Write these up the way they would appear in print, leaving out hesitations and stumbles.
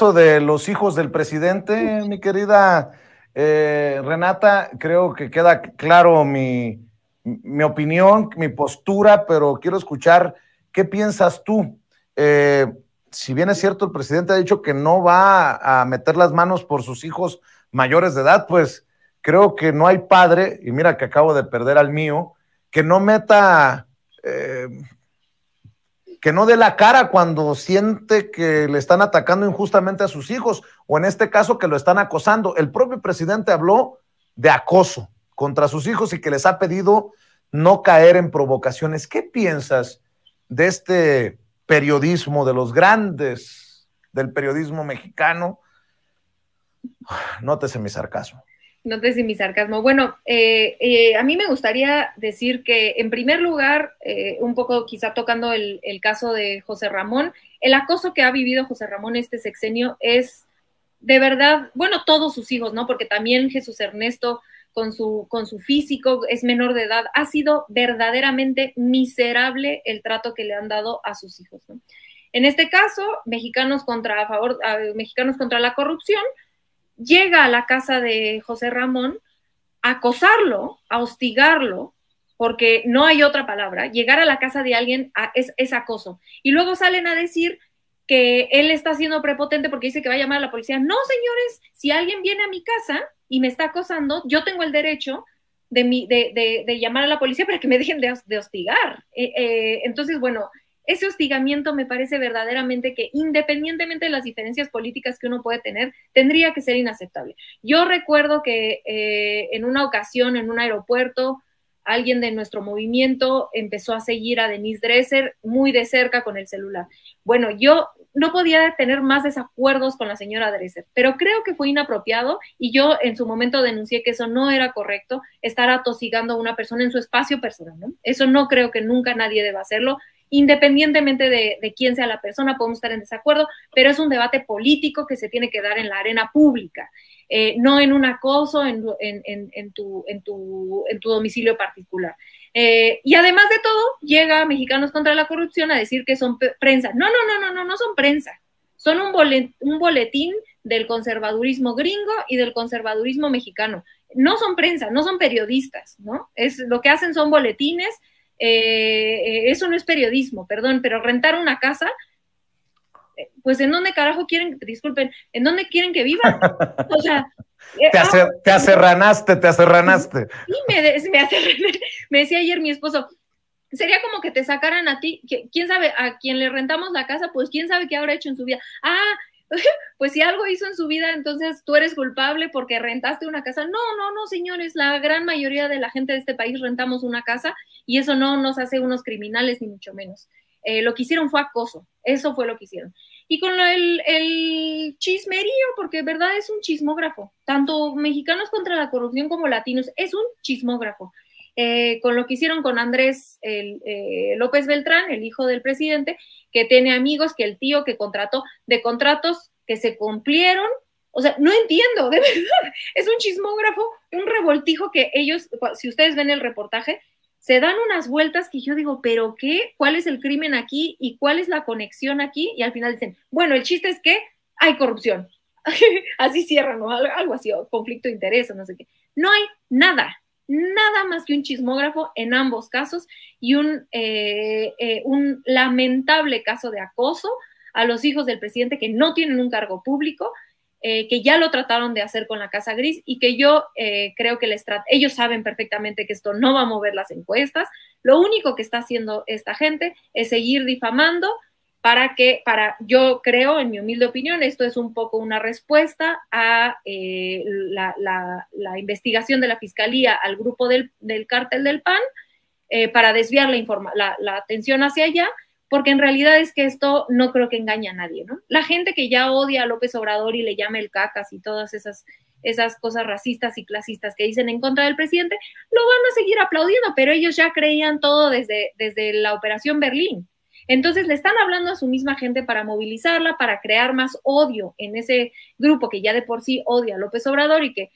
caso de los hijos del presidente, mi querida Renata, creo que queda claro mi opinión, mi postura, pero quiero escuchar qué piensas tú. Si bien es cierto, el presidente ha dicho que no va a meter las manos por sus hijos mayores de edad, pues creo que no hay padre, y mira que acabo de perder al mío, que no meta, que no dé la cara cuando siente que le están atacando injustamente a sus hijos, o en este caso que lo están acosando. El propio presidente habló de acoso contra sus hijos y que les ha pedido no caer en provocaciones. ¿Qué piensas de este periodismo, de los grandes del periodismo mexicano? Nótese mi sarcasmo. Nótese mi sarcasmo. Bueno, a mí me gustaría decir que, en primer lugar, un poco quizá tocando el caso de José Ramón, el acoso que ha vivido José Ramón este sexenio es de verdad, bueno, todos sus hijos, ¿no? Porque también Jesús Ernesto, con su físico, es menor de edad, ha sido verdaderamente miserable el trato que le han dado a sus hijos, ¿no? En este caso, Mexicanos Contra la Corrupción llega a la casa de José Ramón a acosarlo, a hostigarlo, porque no hay otra palabra. Llegar a la casa de alguien es acoso. Y luego salen a decir que él está siendo prepotente porque dice que va a llamar a la policía. No, señores, si alguien viene a mi casa y me está acosando, yo tengo el derecho de llamar a la policía para que me dejen de hostigar. Entonces, bueno, ese hostigamiento me parece verdaderamente que, independientemente de las diferencias políticas que uno puede tener, tendría que ser inaceptable. Yo recuerdo que en una ocasión, en un aeropuerto, alguien de nuestro movimiento empezó a seguir a Denise Dresser muy de cerca con el celular. Bueno, yo no podía tener más desacuerdos con la señora Dresser, pero creo que fue inapropiado y yo en su momento denuncié que eso no era correcto, estar atosigando a una persona en su espacio personal, ¿no? Eso no creo que nunca nadie deba hacerlo, independientemente de quién sea la persona, podemos estar en desacuerdo, pero es un debate político que se tiene que dar en la arena pública, no en un acoso en tu domicilio particular. Y además de todo, llega Mexicanos Contra la Corrupción a decir que son prensa. No, no, no, no, no, no son prensa. Son un boletín del conservadurismo gringo y del conservadurismo mexicano. No son prensa, no son periodistas, ¿no? Lo que hacen son boletines. Eso no es periodismo, perdón, pero rentar una casa, pues ¿en dónde carajo quieren, disculpen, ¿en dónde quieren que viva? O sea, te aserranaste, te aserranaste. Sí, me decía ayer mi esposo, sería como que te sacaran a ti, quién sabe, a quien le rentamos la casa, pues quién sabe qué habrá hecho en su vida. Ah, pues si algo hizo en su vida, entonces tú eres culpable porque rentaste una casa. No, no, no, señores, la gran mayoría de la gente de este país rentamos una casa y eso no nos hace unos criminales ni mucho menos. Lo que hicieron fue acoso, eso fue lo que hicieron. Y con el chismerío, porque verdad es un chismógrafo, tanto Mexicanos Contra la Corrupción como latinos, es un chismógrafo. Con lo que hicieron con Andrés López Beltrán, el hijo del presidente, que tiene amigos, que el tío que contrató, de contratos que se cumplieron. O sea, no entiendo, de verdad, es un chismógrafo, un revoltijo que ellos, si ustedes ven el reportaje, se dan unas vueltas que yo digo, ¿pero qué? ¿Cuál es el crimen aquí? ¿Y cuál es la conexión aquí? Y al final dicen, bueno, el chiste es que hay corrupción. Así cierran, o algo así, o conflicto de interés, o no sé qué. No hay nada. Nada más que un chismógrafo en ambos casos y un lamentable caso de acoso a los hijos del presidente que no tienen un cargo público, que ya lo trataron de hacer con la Casa Gris y que yo creo que ellos saben perfectamente que esto no va a mover las encuestas. Lo único que está haciendo esta gente es seguir difamando yo creo, en mi humilde opinión, esto es un poco una respuesta a la investigación de la Fiscalía al grupo del cártel del PAN para desviar la atención hacia allá, porque en realidad es que esto no creo que engañe a nadie, ¿no? La gente que ya odia a López Obrador y le llama el cacas y todas esas cosas racistas y clasistas que dicen en contra del presidente, lo van a seguir aplaudiendo, pero ellos ya creían todo desde la Operación Berlín. Entonces le están hablando a su misma gente para movilizarla, para crear más odio en ese grupo que ya de por sí odia a López Obrador y que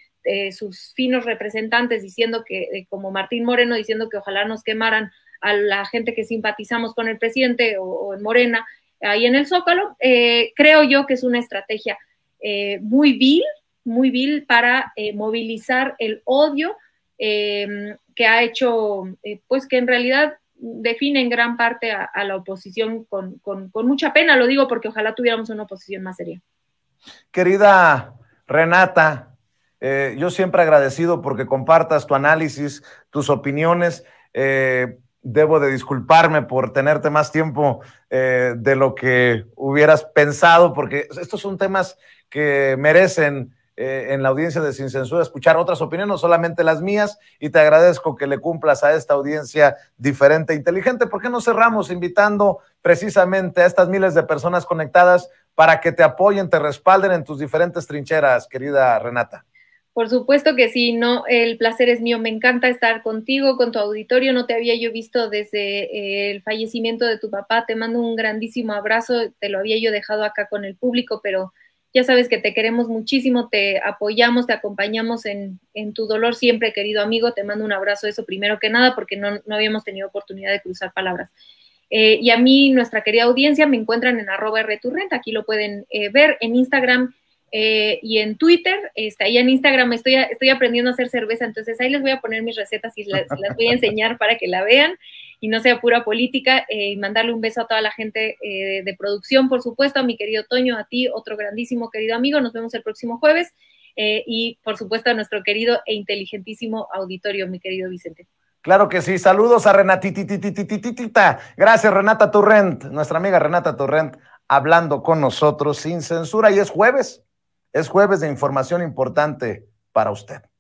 sus finos representantes diciendo que, como Martín Moreno, diciendo que ojalá nos quemaran a la gente que simpatizamos con el presidente o en Morena, ahí en el Zócalo. Creo yo que es una estrategia muy vil para movilizar el odio que ha hecho, pues que en realidad define en gran parte a la oposición con mucha pena, lo digo porque ojalá tuviéramos una oposición más seria. Querida Renata, yo siempre agradecido porque compartas tu análisis, tus opiniones. Debo de disculparme por tenerte más tiempo de lo que hubieras pensado, porque estos son temas que merecen en la audiencia de Sin Censura escuchar otras opiniones, no solamente las mías, y te agradezco que le cumplas a esta audiencia diferente e inteligente. ¿Por qué no cerramos invitando precisamente a estas miles de personas conectadas para que te apoyen, te respalden en tus diferentes trincheras, querida Renata? Por supuesto que sí, no, el placer es mío, me encanta estar contigo, con tu auditorio, no te había yo visto desde el fallecimiento de tu papá, te mando un grandísimo abrazo, te lo había yo dejado acá con el público, pero ya sabes que te queremos muchísimo, te apoyamos, te acompañamos en tu dolor siempre, querido amigo. Te mando un abrazo, eso primero que nada, porque no habíamos tenido oportunidad de cruzar palabras. Y a mí, nuestra querida audiencia, me encuentran en @RTurrent, aquí lo pueden ver en Instagram y en Twitter. Ahí en Instagram estoy aprendiendo a hacer cerveza, entonces ahí les voy a poner mis recetas y las voy a enseñar para que la vean y no sea pura política, y mandarle un beso a toda la gente de producción, por supuesto, a mi querido Toño, a ti, otro grandísimo querido amigo, nos vemos el próximo jueves, y por supuesto a nuestro querido e inteligentísimo auditorio, mi querido Vicente. Claro que sí, saludos a Renatititititita, gracias Renata Turrent, nuestra amiga Renata Turrent, hablando con nosotros sin censura, y es jueves de información importante para usted.